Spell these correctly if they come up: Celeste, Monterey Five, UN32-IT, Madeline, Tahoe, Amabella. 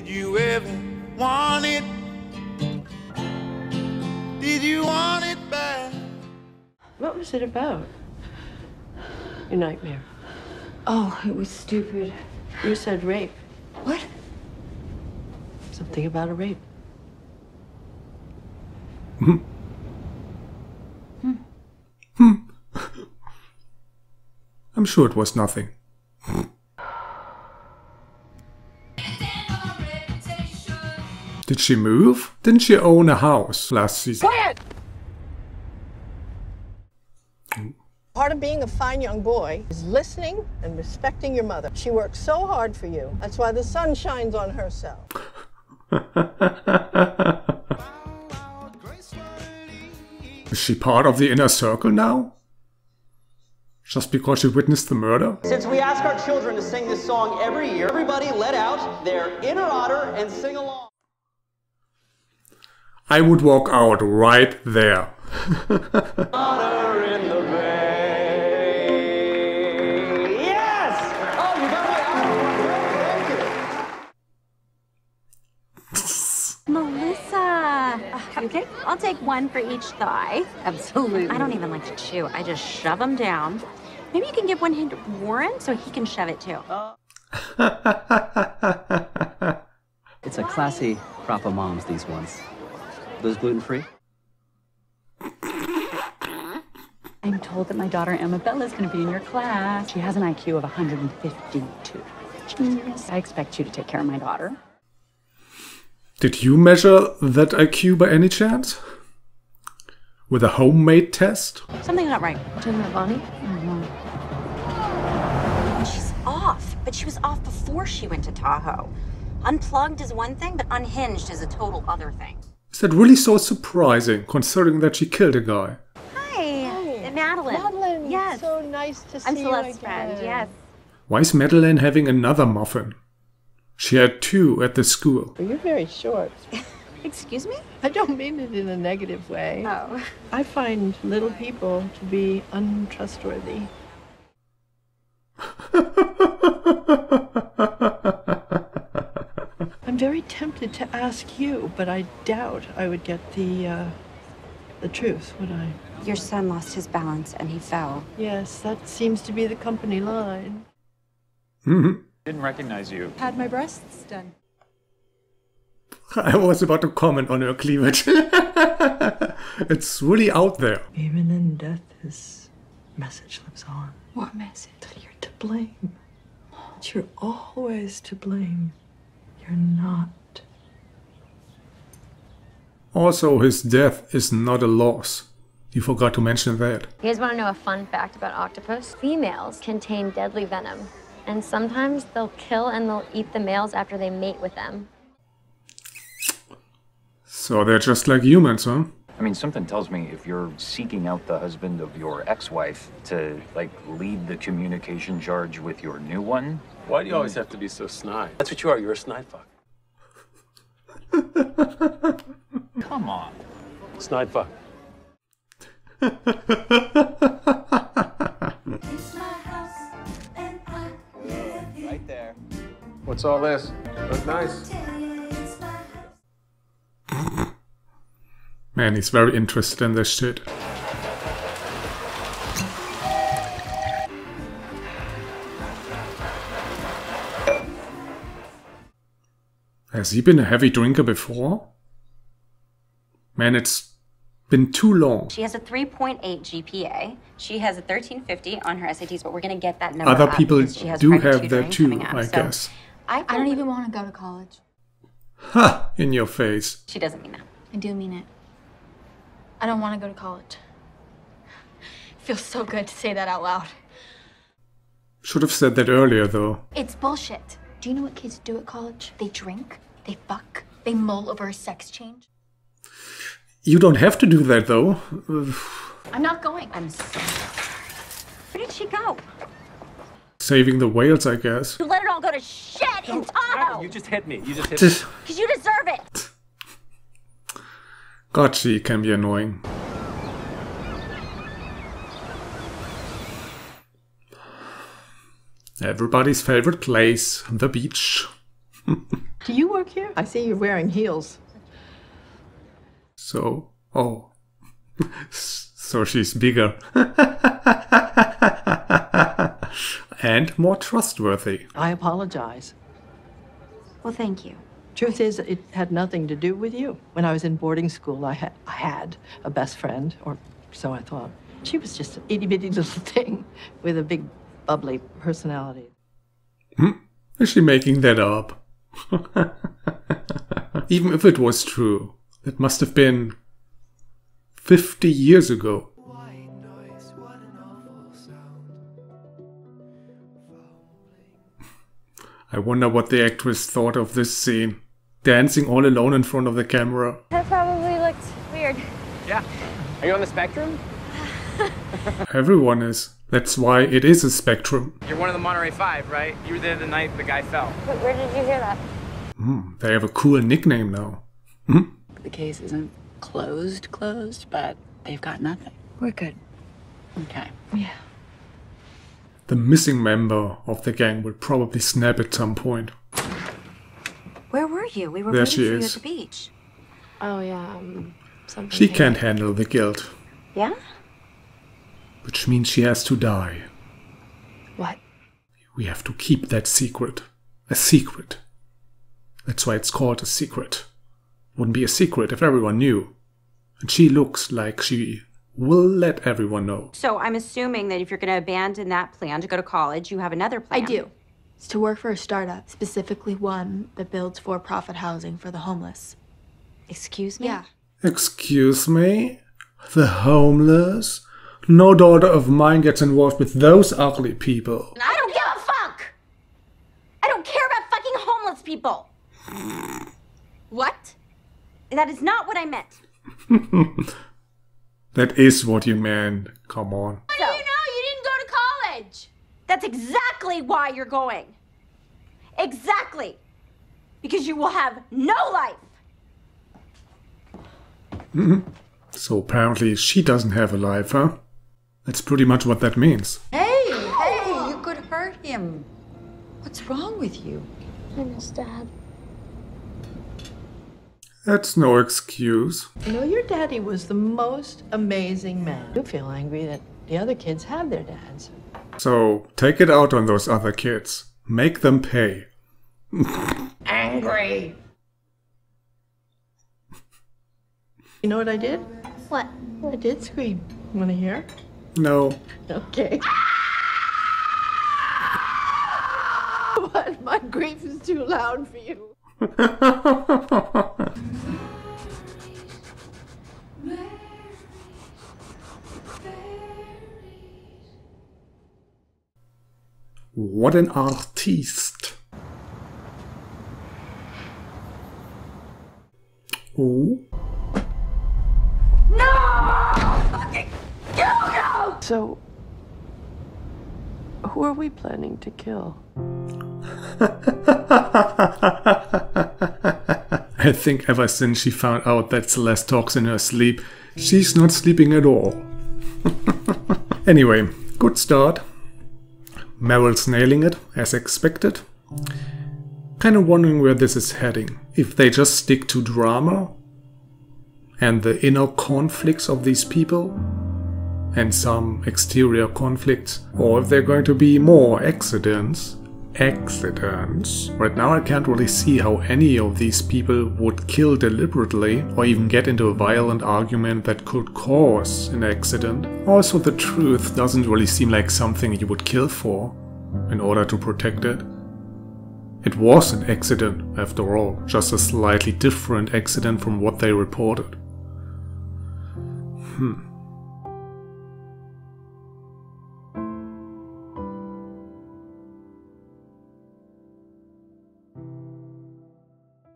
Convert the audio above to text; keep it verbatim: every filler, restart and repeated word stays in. Did you ever want it? Did you want it back? What was it about? Your nightmare. Oh, it was stupid. You said rape. What? Something about a rape. Hmm. Hmm. Hmm. I'm sure it was nothing. Did she move? Didn't she own a house last season? Quiet! Part of being a fine young boy is listening and respecting your mother. She worked so hard for you. That's why the sun shines on herself. Is she part of the inner circle now? Just because she witnessed the murder? Since we ask our children to sing this song every year, everybody let out their inner otter and sing along. I would walk out right there. Otter in the bay. Yes! Oh, you got my otter. Thank you. Melissa. Uh, okay. I'll take one for each thigh. Absolutely. I don't even like to chew. I just shove them down. Maybe you can give one hand to Warren so he can shove it too. Uh. It's a classy crop of moms, these ones. Those gluten-free? I'm told that my daughter Amabella is going to be in your class. She has an I Q of one hundred fifty-two. Genius. I expect you to take care of my daughter. Did you measure that I Q by any chance? With a homemade test? Something's not right. Talking about Bonnie? Mm-hmm. She's off, but she was off before she went to Tahoe. Unplugged is one thing, but unhinged is a total other thing. Is that really so surprising, considering that she killed a guy? Hi, hey. Madeline. Madeline, yes. So nice to see I'm you again. Friend. Yes. Why is Madeline having another muffin? She had two at the school. Well, you're very short. Excuse me? I don't mean it in a negative way. Oh. I find little people to be untrustworthy. Very tempted to ask you, but I doubt I would get the uh, the truth, would I? Your son lost his balance and he fell. Yes, that seems to be the company line. Mm-hmm. Didn't recognize you. Had my breasts done. I was about to comment on her cleavage. It's really out there. Even in death, his message lives on. What message? That you're to blame. That you're always to blame. You're not. Also, his death is not a loss. You forgot to mention that. You guys want to know a fun fact about octopus? Females contain deadly venom, and sometimes they'll kill and they'll eat the males after they mate with them. So they're just like humans, huh? I mean, something tells me if you're seeking out the husband of your ex-wife to, like, lead the communication charge with your new one. Why do you always have to be so snide? That's what you are. You're a snide fuck. Come on. Snide fuck. It's my house and I'm with you. Right there. What's all this? Looks nice. Man, he's very interested in this shit. Has he been a heavy drinker before? Man, it's been too long. She has a three point eight G P A. She has a thirteen fifty on her S A Ts, but we're going to get that number up. Other people do have that too, I guess. I don't even want to go to college. Ha! In your face. She doesn't mean that. I do mean it. I don't want to go to college. It feels so good to say that out loud. Should have said that earlier, though. It's bullshit. Do you know what kids do at college? They drink, they fuck, they mull over a sex change. You don't have to do that, though. I'm not going. I'm sorry. Where did she go? Saving the whales, I guess. You let it all go to shit no, in Tahoe! You just hit me. You just hit just... me. Because you deserve it! God, she can be annoying. Everybody's favorite place, the beach. Do you work here? I see you're wearing heels. So, oh. So she's bigger. And more trustworthy. I apologize. Well, thank you. Truth is, it had nothing to do with you. When I was in boarding school, I, ha I had a best friend, or so I thought. She was just an itty-bitty little thing with a big, bubbly personality. Hmm? Is she making that up? Even if it was true, that must have been fifty years ago. I wonder what the actress thought of this scene. Dancing all alone in front of the camera. That probably looked weird. Yeah. Are you on the spectrum? Everyone is. That's why it is a spectrum. You're one of the Monterey Five, right? You were there the night the guy fell. But where did you hear that? Mm, they have a cool nickname now. Mm? The case isn't closed, closed, but they've got nothing. We're good. Okay. Yeah. The missing member of the gang will probably snap at some point. Where were you? We were waiting for you at the beach. Oh, yeah. Um, something she can't handle the guilt. Yeah? Which means she has to die. What? We have to keep that secret. A secret. That's why it's called a secret. Wouldn't be a secret if everyone knew. And she looks like she... We'll let everyone know. So I'm assuming that if you're going to abandon that plan to go to college, you have another plan. I do. It's to work for a startup, specifically one that builds for-profit housing for the homeless. Excuse me? Yeah. Excuse me? The homeless? No daughter of mine gets involved with those ugly people. I don't give a fuck! I don't care about fucking homeless people! What? That is not what I meant. That is what you meant. Come on. How do you know you didn't go to college? That's exactly why you're going. Exactly. Because you will have no life. Mm-hmm. So apparently she doesn't have a life, huh? That's pretty much what that means. Hey, hey, you could hurt him. What's wrong with you? I miss Dad. That's no excuse. You know, your daddy was the most amazing man. You feel angry that the other kids have their dads. So, take it out on those other kids. Make them pay. Angry! You know what I did? What? I did scream. You wanna hear? No. Okay. What? My grief is too loud for you. What an artiste. Oh. No! Fucking Hugo! So, who are we planning to kill? I think ever since she found out that Celeste talks in her sleep, she's not sleeping at all. Anyway, good start. Meryl's nailing it, as expected. Kinda wondering where this is heading. If they just stick to drama and the inner conflicts of these people and some exterior conflicts, or if they're going to be more accidents. Accidents. Right now I can't really see how any of these people would kill deliberately or even get into a violent argument that could cause an accident. Also, the truth doesn't really seem like something you would kill for in order to protect it. It was an accident, after all, just a slightly different accident from what they reported. Hmm.